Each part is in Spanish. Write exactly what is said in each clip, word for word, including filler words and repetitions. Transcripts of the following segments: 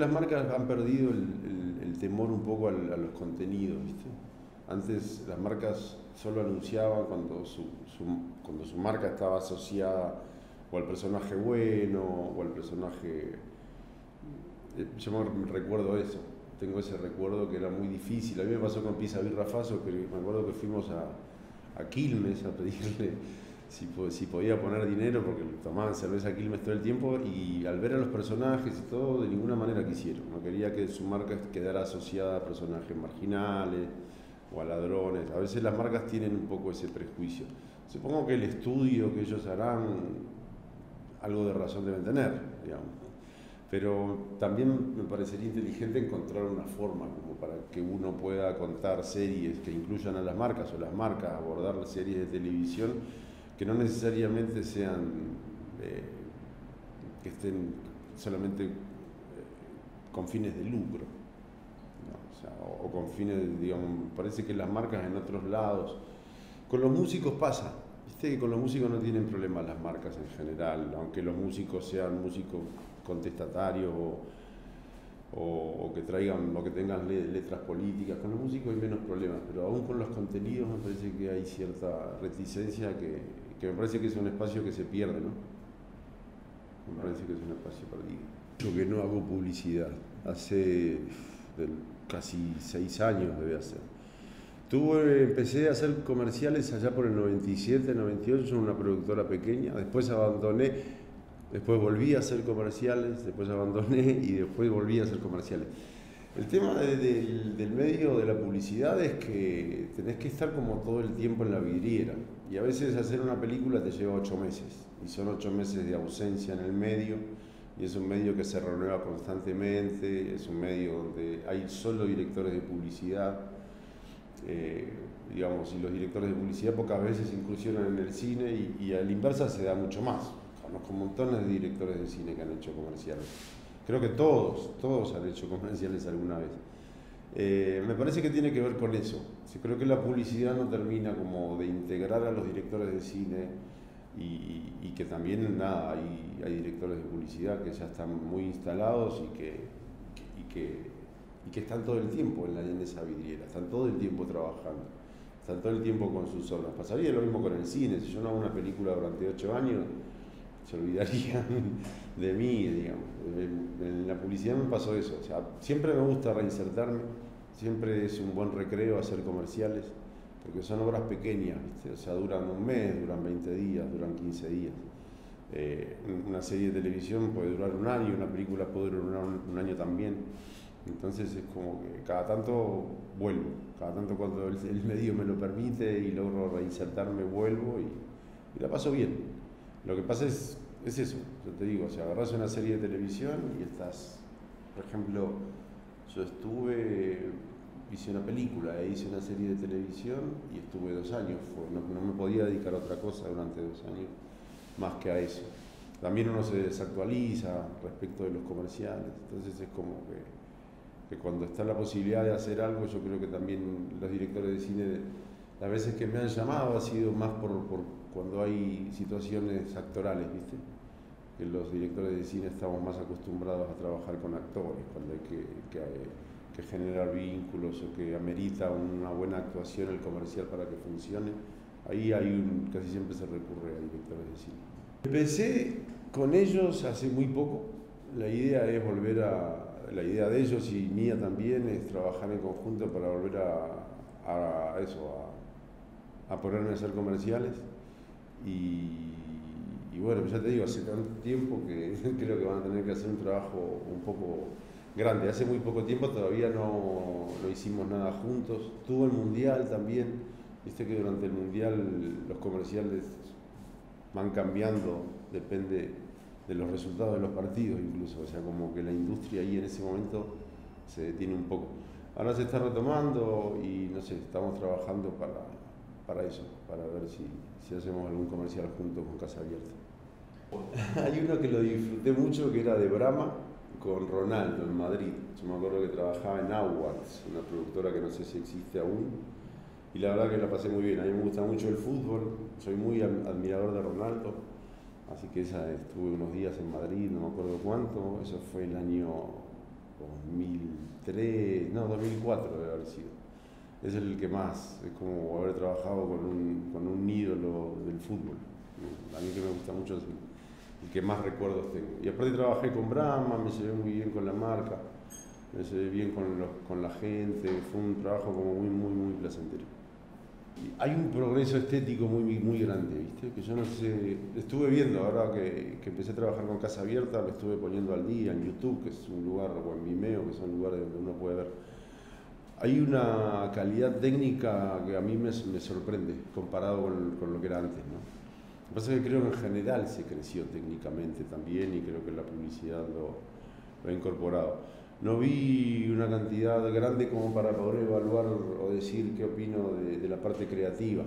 las marcas han perdido el, el, el temor un poco al, a los contenidos, ¿viste? Antes las marcas solo anunciaban cuando su, su, cuando su marca estaba asociada o al personaje bueno o al personaje... Yo me recuerdo eso, tengo ese recuerdo que era muy difícil. A mí me pasó con Pizza, Birra, Faso, que me acuerdo que fuimos a, a Quilmes a pedirle si, si podía poner dinero porque tomaban cerveza a Quilmes todo el tiempo, y al ver a los personajes y todo, de ninguna manera quisieron. No quería que su marca quedara asociada a personajes marginales o a ladrones. A veces las marcas tienen un poco ese prejuicio. Supongo que el estudio que ellos harán, algo de razón deben tener, digamos. Pero también me parecería inteligente encontrar una forma como para que uno pueda contar series que incluyan a las marcas, o las marcas abordar series de televisión que no necesariamente sean, eh, que estén solamente eh, con fines de lucro. No, o sea, o, o con fines, digamos, parece que las marcas en otros lados. Con los músicos pasa, viste que con los músicos no tienen problemas las marcas en general, aunque los músicos sean músicos contestatarios o, o, o que traigan o que tengan le, letras políticas. Con los músicos hay menos problemas, pero aún con los contenidos me parece que hay cierta reticencia que, que me parece que es un espacio que se pierde, ¿no? Me parece que es un espacio perdido. Yo que no hago publicidad, hace casi seis años debe hacer. Tuve, empecé a hacer comerciales allá por el noventa y siete, noventa y ocho, en una productora pequeña, después abandoné. Después volví a hacer comerciales, después abandoné y después volví a hacer comerciales. El tema de, de, del medio de la publicidad es que tenés que estar como todo el tiempo en la vidriera. Y a veces hacer una película te lleva ocho meses. Y son ocho meses de ausencia en el medio. Y es un medio que se renueva constantemente. Es un medio donde hay solo directores de publicidad. Eh, digamos, y los directores de publicidad pocas veces incursionan en el cine. Y, y a la inversa se da mucho más. Conozco montones de directores de cine que han hecho comerciales. Creo que todos, todos han hecho comerciales alguna vez. Eh, me parece que tiene que ver con eso. Creo que la publicidad no termina como de integrar a los directores de cine y, y que también nada, hay, hay directores de publicidad que ya están muy instalados y que, y que, y que están todo el tiempo en, la, en esa vidriera, están todo el tiempo trabajando, están todo el tiempo con sus obras. Pasaría lo mismo con el cine. Si yo no hago una película durante ocho años, se olvidarían de mí, digamos. En la publicidad me pasó eso. O sea, siempre me gusta reinsertarme, siempre es un buen recreo hacer comerciales, porque son obras pequeñas, ¿viste? O sea, duran un mes, duran veinte días, duran quince días. Eh, una serie de televisión puede durar un año, una película puede durar un, un año también. Entonces es como que cada tanto vuelvo, cada tanto cuando el, el medio me lo permite y logro reinsertarme, vuelvo y, y la paso bien. Lo que pasa es, es eso, yo te digo, o sea, agarrás una serie de televisión y estás, por ejemplo, yo estuve, hice una película e hice una serie de televisión y estuve dos años, no, no me podía dedicar a otra cosa durante dos años más que a eso. También uno se desactualiza respecto de los comerciales, entonces es como que, que cuando está la posibilidad de hacer algo, yo creo que también los directores de cine, las veces que me han llamado ha sido más por... por cuando hay situaciones actorales, ¿viste? Que los directores de cine estamos más acostumbrados a trabajar con actores, cuando hay que, que, que generar vínculos o que amerita una buena actuación el comercial para que funcione. Ahí hay un, casi siempre se recurre a directores de cine. Empecé con ellos hace muy poco. La idea es volver a... La idea de ellos y mía también es trabajar en conjunto para volver a, a eso, a, a ponerme a hacer comerciales. Y, y bueno, ya te digo, hace tanto tiempo que creo que van a tener que hacer un trabajo un poco grande. Hace muy poco tiempo todavía no, no hicimos nada juntos. Tuvo el Mundial también. Viste que durante el Mundial los comerciales van cambiando, depende de los resultados de los partidos incluso. O sea, como que la industria ahí en ese momento se detiene un poco. Ahora se está retomando y no sé, estamos trabajando para, para eso, para ver si... si hacemos algún comercial juntos con Casa Abierta. Hay uno que lo disfruté mucho, que era de Brahma con Ronaldo en Madrid. Yo me acuerdo que trabajaba en Hogwarts, una productora que no sé si existe aún, y la verdad que la pasé muy bien. A mí me gusta mucho el fútbol, soy muy admirador de Ronaldo, así que esa, estuve unos días en Madrid, no me acuerdo cuánto, eso fue el año dos mil tres, no, dos mil cuatro debe haber sido. Es el que más, es como haber trabajado con un, con un ídolo del fútbol. A mí que me gusta mucho es el que más recuerdos tengo. Y aparte trabajé con Brahma, me llevé muy bien con la marca, me llevé bien con, los, con la gente, fue un trabajo como muy, muy, muy placentero. Y hay un progreso estético muy, muy grande, ¿viste? Que yo no sé, estuve viendo ahora que, que empecé a trabajar con Casa Abierta, lo estuve poniendo al día en YouTube, que es un lugar, o en Vimeo, que son lugares donde uno puede ver. Hay una calidad técnica que a mí me, me sorprende comparado con, con lo que era antes, ¿no? Lo que pasa es que creo que en general se creció técnicamente también y creo que la publicidad lo, lo ha incorporado. No vi una cantidad grande como para poder evaluar o decir qué opino de, de la parte creativa.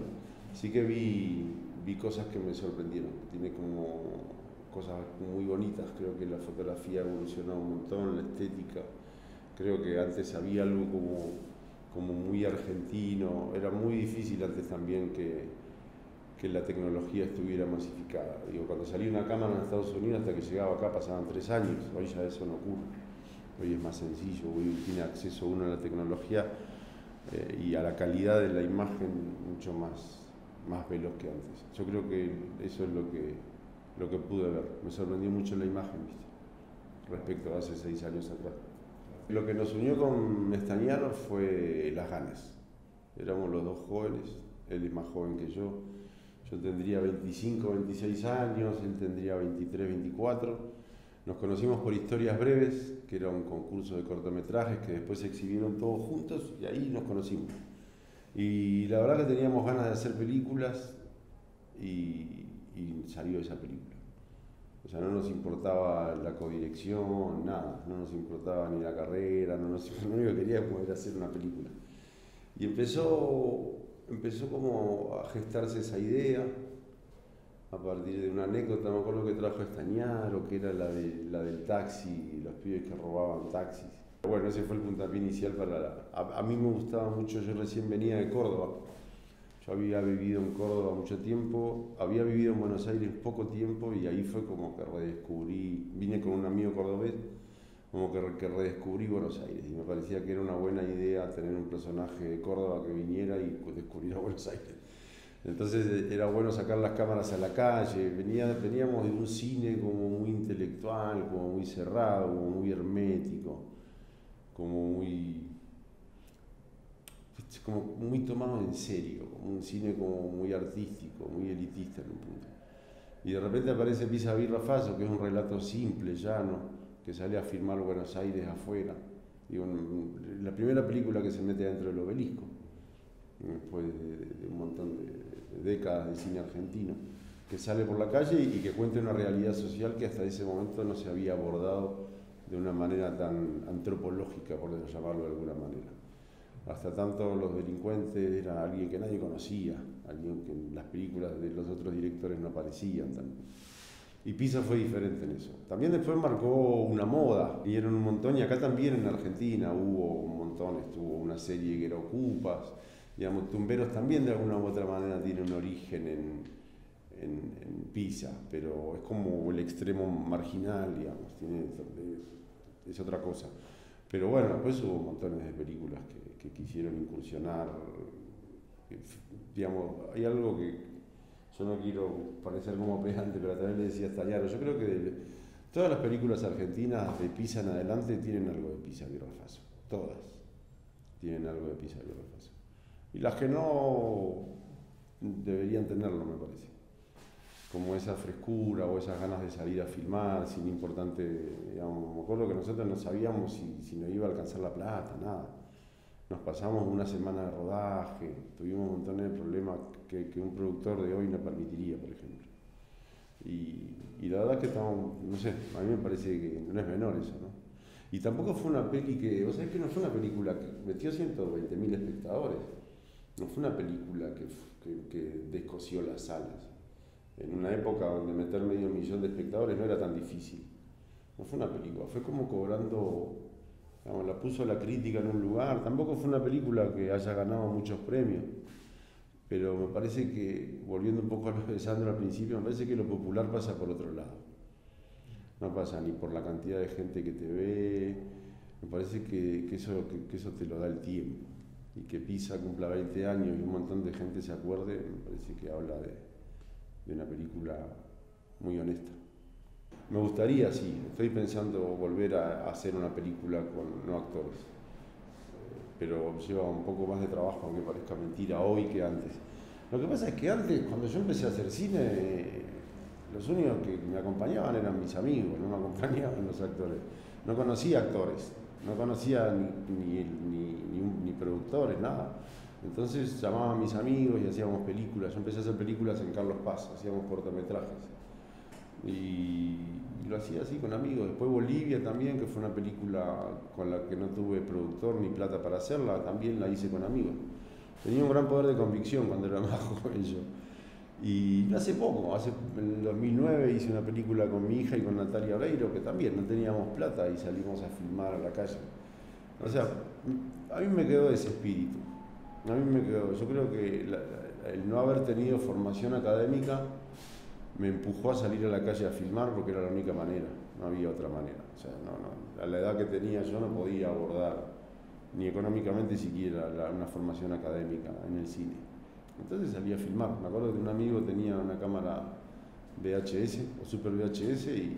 Sí que vi, vi cosas que me sorprendieron, tiene como cosas muy bonitas, creo que la fotografía ha evolucionado un montón, la estética. Creo que antes había algo como, como muy argentino, era muy difícil antes también que, que la tecnología estuviera masificada. Digo, cuando salía una cámara en Estados Unidos hasta que llegaba acá pasaban tres años, hoy ya eso no ocurre. Hoy es más sencillo, hoy tiene acceso uno a la tecnología eh, y a la calidad de la imagen mucho más, más veloz que antes. Yo creo que eso es lo que, lo que pude ver, me sorprendió mucho la imagen, ¿viste? Respecto a hace seis años atrás. Lo que nos unió con Stagnaro fue las ganas. Éramos los dos jóvenes, él es más joven que yo. Yo tendría veinticinco, veintiséis años, él tendría veintitrés, veinticuatro. Nos conocimos por Historias Breves, que era un concurso de cortometrajes que después se exhibieron todos juntos y ahí nos conocimos. Y la verdad que teníamos ganas de hacer películas y, y salió esa película. O sea, no nos importaba la codirección, nada, no nos importaba ni la carrera, no nos, lo único que queríamos era hacer una película. Y empezó, empezó como a gestarse esa idea a partir de una anécdota, me acuerdo que trajo Stagnaro, que era la, de, la del taxi, los pibes que robaban taxis. Bueno, ese fue el puntapié inicial para la... A, a mí me gustaba mucho, yo recién venía de Córdoba. Yo había vivido en Córdoba mucho tiempo, había vivido en Buenos Aires poco tiempo y ahí fue como que redescubrí, vine con un amigo cordobés, como que, que redescubrí Buenos Aires y me parecía que era una buena idea tener un personaje de Córdoba que viniera y descubriera Buenos Aires. Entonces era bueno sacar las cámaras a la calle, venía, veníamos de un cine como muy intelectual, como muy cerrado, como muy hermético, como muy... como muy tomado en serio, como un cine como muy artístico, muy elitista en un punto. Y de repente aparece Pizza, birra, faso, que es un relato simple, llano, que sale a filmar Buenos Aires afuera. Digo, la primera película que se mete dentro del obelisco, después de, de un montón de, de décadas de cine argentino, que sale por la calle y que cuenta una realidad social que hasta ese momento no se había abordado de una manera tan antropológica, por llamarlo de alguna manera. Hasta tanto los delincuentes era alguien que nadie conocía, alguien que en las películas de los otros directores no aparecían tanto. Y Pizza fue diferente en eso. También después marcó una moda, vinieron un montón y acá también en Argentina hubo un montón, estuvo una serie que era Ocupas, digamos, Tumberos también de alguna u otra manera tiene un origen en, en, en Pizza, pero es como el extremo marginal, digamos, tiene, es otra cosa. Pero bueno, después hubo montones de películas que, que quisieron incursionar, que, digamos, hay algo que yo no quiero parecer como pedante, pero también le decía a Stagnaro, yo creo que de, todas las películas argentinas de Pizza en adelante tienen algo de Pizza, birra, faso, todas tienen algo de Pizza, birra, faso. Y las que no deberían tenerlo, me parece, como esa frescura o esas ganas de salir a filmar, sin importante, digamos, me acuerdo que nosotros no sabíamos si, si nos iba a alcanzar la plata, nada. Nos pasamos una semana de rodaje, tuvimos un montón de problemas que, que un productor de hoy no permitiría, por ejemplo. Y, y la verdad es que estamos, no sé, a mí me parece que no es menor eso, ¿no? Y tampoco fue una peli que, o sea, es que no fue una película que metió ciento veinte mil espectadores, no fue una película que, que, que descosió las salas. En una época donde meter medio millón de espectadores no era tan difícil. No fue una película, fue como cobrando, digamos, la puso la crítica en un lugar. Tampoco fue una película que haya ganado muchos premios, pero me parece que, volviendo un poco a lo de Sandro al principio, me parece que lo popular pasa por otro lado. No pasa ni por la cantidad de gente que te ve, Me parece que, que, eso, que, que eso te lo da el tiempo. Y que Pizza cumpla veinte años y un montón de gente se acuerde, me parece que habla de, de una película muy honesta. Me gustaría, sí, estoy pensando volver a hacer una película con no actores, pero lleva un poco más de trabajo, aunque parezca mentira, hoy que antes. Lo que pasa es que antes, cuando yo empecé a hacer cine, los únicos que me acompañaban eran mis amigos, no me acompañaban los actores. No conocía actores, no conocía ni, ni, ni, ni, ni productores, nada. Entonces llamaba a mis amigos y hacíamos películas. Yo empecé a hacer películas en Carlos Paz, hacíamos cortometrajes. Y lo hacía así con amigos. Después Bolivia también, que fue una película con la que no tuve productor ni plata para hacerla, también la hice con amigos. Tenía un gran poder de convicción cuando era más joven yo. Y hace poco, hace, en dos mil nueve hice una película con mi hija y con Natalia Obreiro, que también no teníamos plata y salimos a filmar a la calle. O sea, a mí me quedó ese espíritu. A mí me quedó, yo creo que la, el no haber tenido formación académica me empujó a salir a la calle a filmar porque era la única manera, no había otra manera. O sea, no, no, a la edad que tenía yo no podía abordar, ni económicamente siquiera, la, una formación académica en el cine. Entonces salí a filmar. Me acuerdo que un amigo tenía una cámara V H S o Super V H S y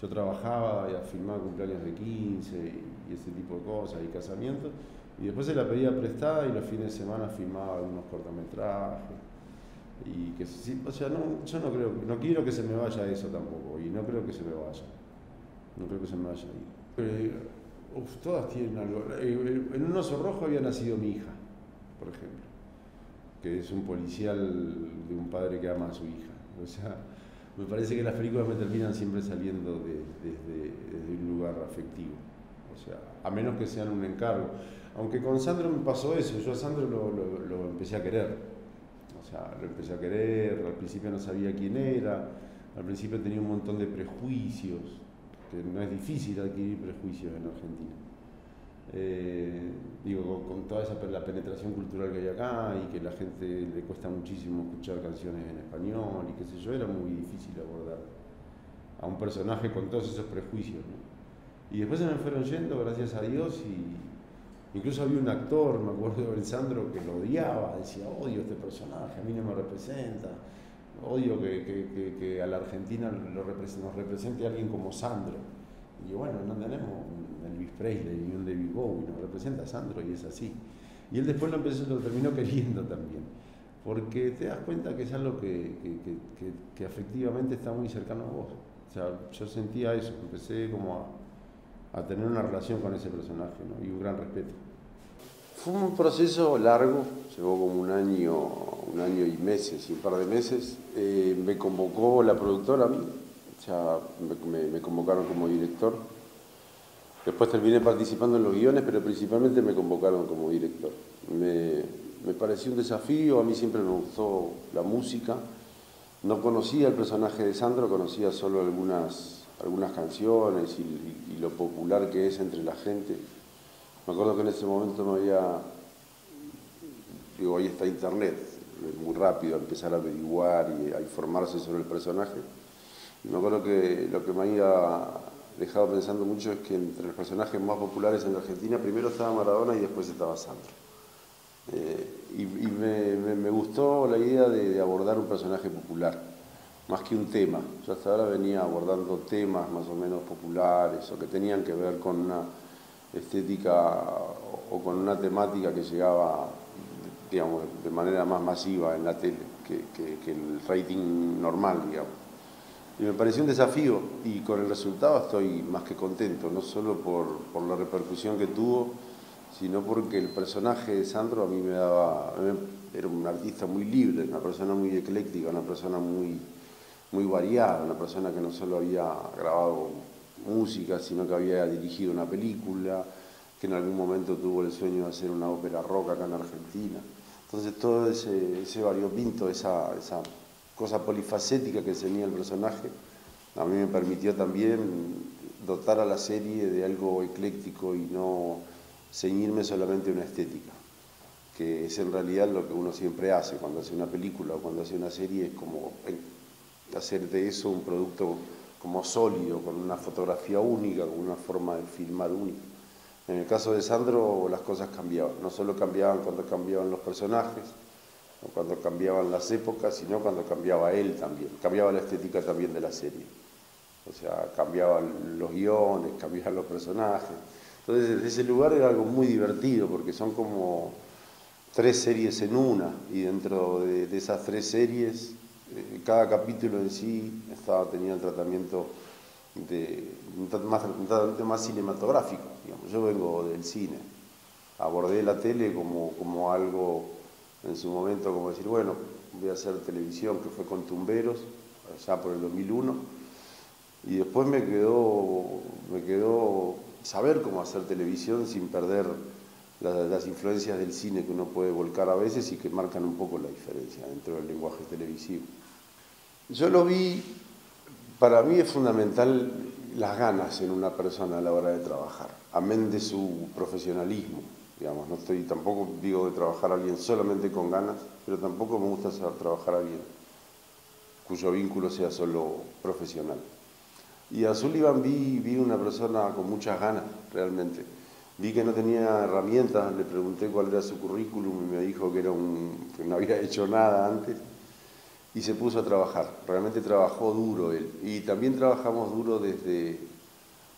yo trabajaba y a filmar cumpleaños de quince y, y ese tipo de cosas, y casamientos. Y después se la pedía prestada y los fines de semana filmaba algunos cortometrajes. Y que, o sea, no, yo no creo, no quiero que se me vaya eso tampoco, y no creo que se me vaya, no creo que se me vaya ahí. Pero, uf, todas tienen algo. En Un Oso Rojo había nacido mi hija, por ejemplo, que es un policial de un padre que ama a su hija. O sea, me parece que las películas me terminan siempre saliendo de, desde, desde un lugar afectivo, o sea, a menos que sean un encargo. Aunque con Sandro me pasó eso, yo a Sandro lo, lo, lo empecé a querer. O sea, lo empecé a querer, al principio no sabía quién era, al principio tenía un montón de prejuicios, que no es difícil adquirir prejuicios en Argentina. Eh, digo, con, con toda esa, la penetración cultural que hay acá y que a la gente le cuesta muchísimo escuchar canciones en español y qué sé yo, era muy difícil abordar a un personaje con todos esos prejuicios, ¿no? Y después se me fueron yendo, gracias a Dios, y... Incluso había un actor, me acuerdo de Sandro, que lo odiaba, decía, odio a este personaje, a mí no me representa, odio que, que, que, que a la Argentina lo represente, nos represente alguien como Sandro. Y yo, bueno, no tenemos un Elvis Presley ni un David Bowie, nos representa a Sandro y es así. Y él después lo, empezó, lo terminó queriendo también, porque te das cuenta que es algo que, que, que, que, que afectivamente está muy cercano a vos. O sea, yo sentía eso, empecé como a... a tener una relación con ese personaje, ¿no? Y un gran respeto. Fue un proceso largo, llevó como un año, un año y meses, y un par de meses. Eh, me convocó la productora a mí, o sea, me, me, me convocaron como director. Después terminé participando en los guiones, pero principalmente me convocaron como director. Me, me pareció un desafío, a mí siempre me gustó la música. No conocía el personaje de Sandro, conocía solo algunas... algunas canciones y, y, y lo popular que es entre la gente. Me acuerdo que en ese momento no había... Digo, hoy está internet, es muy rápido empezar a averiguar y a informarse sobre el personaje. Me acuerdo que lo que me había dejado pensando mucho es que entre los personajes más populares en la Argentina, primero estaba Maradona y después estaba Sandro. Eh, y y me, me, me gustó la idea de, de abordar un personaje popular, más que un tema. Yo hasta ahora venía abordando temas más o menos populares o que tenían que ver con una estética o con una temática que llegaba, digamos, de manera más masiva en la tele que, que, que el rating normal, digamos. Y me pareció un desafío y con el resultado estoy más que contento, no solo por, por la repercusión que tuvo, sino porque el personaje de Sandro a mí me daba... Era un artista muy libre, una persona muy ecléctica, una persona muy... muy variada, una persona que no solo había grabado música, sino que había dirigido una película, que en algún momento tuvo el sueño de hacer una ópera rock acá en Argentina. Entonces todo ese, ese variopinto, esa, esa cosa polifacética que tenía el personaje, a mí me permitió también dotar a la serie de algo ecléctico y no ceñirme solamente a una estética, que es en realidad lo que uno siempre hace cuando hace una película o cuando hace una serie, es como... hacer de eso un producto como sólido, con una fotografía única, con una forma de filmar única. En el caso de Sandro las cosas cambiaban, no solo cambiaban cuando cambiaban los personajes, no cuando cambiaban las épocas, sino cuando cambiaba él también, cambiaba la estética también de la serie. O sea, cambiaban los guiones, cambiaban los personajes. Entonces, desde ese lugar era algo muy divertido, porque son como tres series en una, y dentro de, de esas tres series, eh, cada capítulo en sí estaba, tenía un tratamiento de, más, más cinematográfico. Digamos. Yo vengo del cine, abordé la tele como, como algo, en su momento, como decir, bueno, voy a hacer televisión, que fue con Tumberos, allá por el dos mil uno, y después me quedó, me quedó saber cómo hacer televisión sin perder las, las influencias del cine que uno puede volcar a veces y que marcan un poco la diferencia dentro del lenguaje televisivo. Yo lo vi, para mí es fundamental las ganas en una persona a la hora de trabajar, amén de su profesionalismo, digamos, no estoy, tampoco digo de trabajar a alguien solamente con ganas, pero tampoco me gusta hacer trabajar a alguien cuyo vínculo sea solo profesional. Y a Sullivan vi, vi una persona con muchas ganas, realmente. Vi que no tenía herramientas, le pregunté cuál era su currículum y me dijo que, era un, que no había hecho nada antes. Y se puso a trabajar, realmente trabajó duro él. Y también trabajamos duro desde,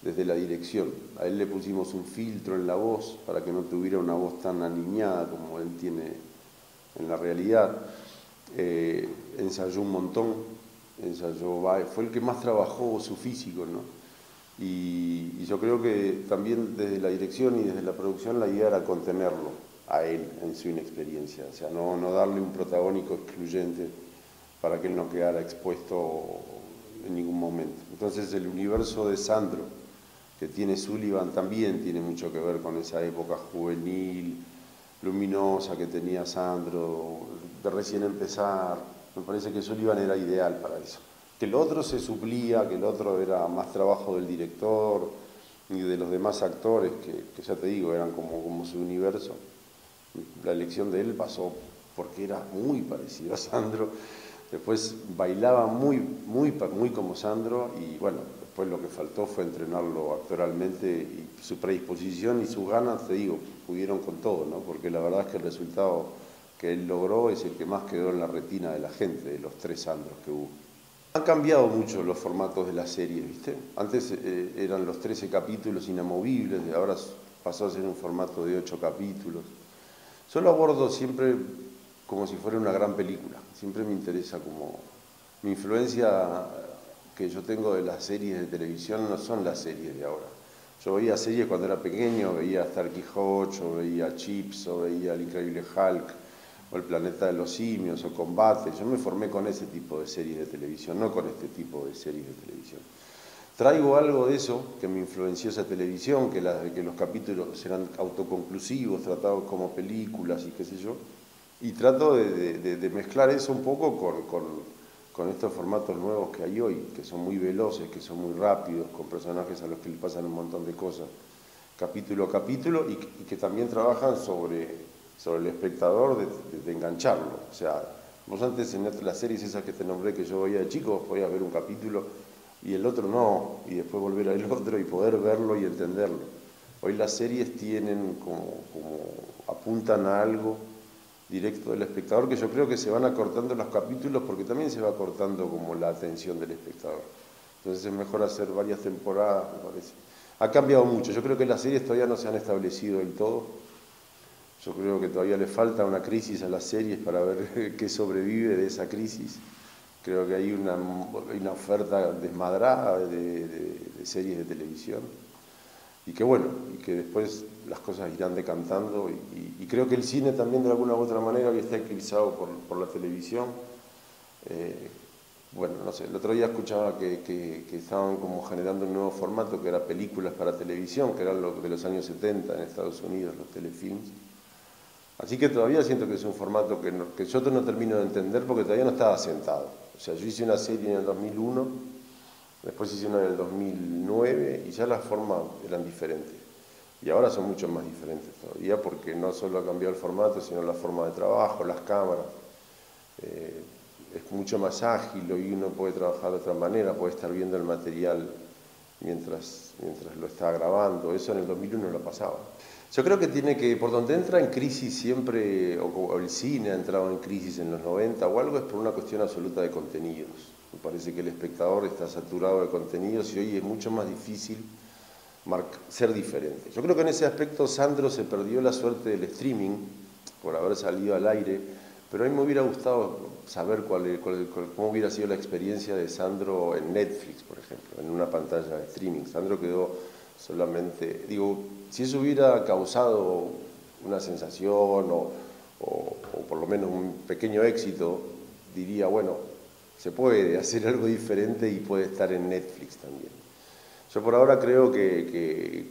desde la dirección. A él le pusimos un filtro en la voz para que no tuviera una voz tan aniñada como él tiene en la realidad. Eh, ensayó un montón, ensayó, fue el que más trabajó su físico, ¿no? Y, y yo creo que también desde la dirección y desde la producción la idea era contenerlo a él en su inexperiencia, o sea, no, no darle un protagónico excluyente para que él no quedara expuesto en ningún momento. Entonces el universo de Sandro, que tiene Sullivan, también tiene mucho que ver con esa época juvenil, luminosa que tenía Sandro, de recién empezar. Me parece que Sullivan era ideal para eso. Que el otro se suplía, que el otro era más trabajo del director y de los demás actores, que, que ya te digo, eran como, como su universo. La elección de él pasó porque era muy parecido a Sandro. Después bailaba muy, muy, muy como Sandro y bueno, después lo que faltó fue entrenarlo actoralmente y su predisposición y sus ganas, te digo, pudieron con todo, ¿no? Porque la verdad es que el resultado que él logró es el que más quedó en la retina de la gente, de los tres Sandros que hubo. Han cambiado mucho los formatos de las series, ¿viste? Antes eh, eran los trece capítulos inamovibles, ahora pasó a ser un formato de ocho capítulos. Yo lo abordo siempre como si fuera una gran película, siempre me interesa como... Mi influencia que yo tengo de las series de televisión no son las series de ahora. Yo veía series cuando era pequeño, veía Star Trek, o veía Chips, o veía El Increíble Hulk, o El Planeta de los Simios, o Combate. Yo me formé con ese tipo de series de televisión, no con este tipo de series de televisión. Traigo algo de eso, que me influenció esa televisión, que, la, que los capítulos eran autoconclusivos, tratados como películas y qué sé yo, y trato de, de, de mezclar eso un poco con, con, con estos formatos nuevos que hay hoy, que son muy veloces, que son muy rápidos, con personajes a los que le pasan un montón de cosas, capítulo a capítulo, y, y que también trabajan sobre... sobre el espectador, de, de, de engancharlo. O sea, vos antes en las series esas que te nombré que yo veía de chico, podías ver un capítulo y el otro no, y después volver al otro y poder verlo y entenderlo. Hoy las series tienen como, como apuntan a algo directo del espectador, que yo creo que se van acortando los capítulos porque también se va acortando como la atención del espectador. Entonces es mejor hacer varias temporadas, me parece. Ha cambiado mucho, yo creo que las series todavía no se han establecido del todo. Yo creo que todavía le falta una crisis a las series para ver qué sobrevive de esa crisis. Creo que hay una, hay una oferta desmadrada de, de, de series de televisión. Y que bueno, y que después las cosas irán decantando. Y, y, y creo que el cine también de alguna u otra manera hoy está eclipsado por, por la televisión. Eh, bueno, no sé, el otro día escuchaba que, que, que estaban como generando un nuevo formato que era películas para televisión, que eran lo de los años setenta en Estados Unidos, los telefilms. Así que todavía siento que es un formato que, no, que yo no termino de entender porque todavía no estaba sentado. O sea, yo hice una serie en el dos mil uno, después hice una en el dos mil nueve y ya las formas eran diferentes. Y ahora son mucho más diferentes todavía porque no solo ha cambiado el formato, sino la forma de trabajo, las cámaras. Eh, es mucho más ágil y uno puede trabajar de otra manera, puede estar viendo el material mientras, mientras lo estaba grabando. Eso en el dos mil uno no lo pasaba. Yo creo que tiene que, por donde entra en crisis siempre, o el cine ha entrado en crisis en los noventa o algo, es por una cuestión absoluta de contenidos. Me parece que el espectador está saturado de contenidos y hoy es mucho más difícil ser diferente. Yo creo que en ese aspecto Sandro se perdió la suerte del streaming por haber salido al aire, pero a mí me hubiera gustado saber cuál, cuál, cuál, cómo hubiera sido la experiencia de Sandro en Netflix, por ejemplo, en una pantalla de streaming. Sandro quedó solamente, digo, si eso hubiera causado una sensación o, o, o por lo menos un pequeño éxito, diría, bueno, se puede hacer algo diferente y puede estar en Netflix también. Yo por ahora creo que, que,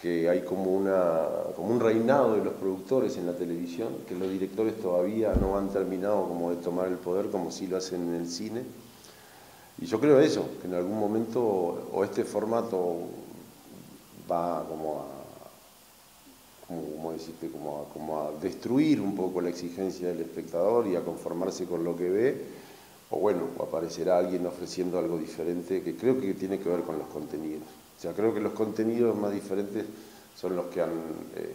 que hay como, una, como un reinado de los productores en la televisión, que los directores todavía no han terminado como de tomar el poder como sí lo hacen en el cine. Y yo creo eso, que en algún momento o este formato va como a, como, ¿cómo decirte? Como a, como a destruir un poco la exigencia del espectador y a conformarse con lo que ve, o bueno, aparecerá alguien ofreciendo algo diferente, que creo que tiene que ver con los contenidos. O sea, creo que los contenidos más diferentes son los que han eh,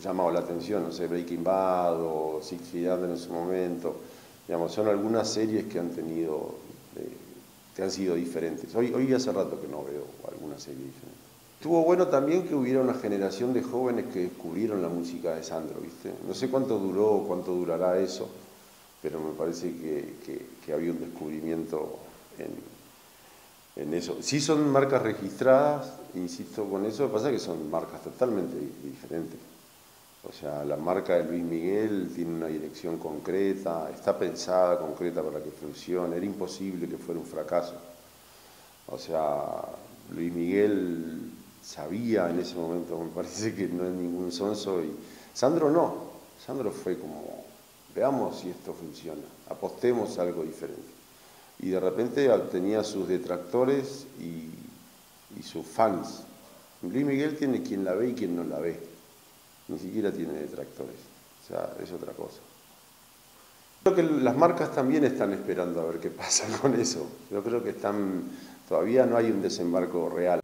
llamado la atención, no sé, Breaking Bad o Sixty Days en su momento, digamos, son algunas series que han tenido, eh, que han sido diferentes. Hoy, hoy hace rato que no veo alguna serie diferente. Estuvo bueno también que hubiera una generación de jóvenes que descubrieron la música de Sandro, ¿viste? No sé cuánto duró o cuánto durará eso, pero me parece que, que, que había un descubrimiento en, en eso. Sí son marcas registradas, insisto con eso, lo que pasa es que son marcas totalmente diferentes. O sea, la marca de Luis Miguel tiene una dirección concreta, está pensada concreta para que funcione, era imposible que fuera un fracaso. O sea, Luis Miguel sabía en ese momento, me parece que no es ningún sonso, y Sandro no, Sandro fue como... veamos si esto funciona, apostemos algo diferente. Y de repente tenía sus detractores y, y sus fans. Luis Miguel tiene quien la ve y quien no la ve. Ni siquiera tiene detractores. O sea, es otra cosa. Creo que las marcas también están esperando a ver qué pasa con eso. Yo creo que están, todavía no hay un desembarco real.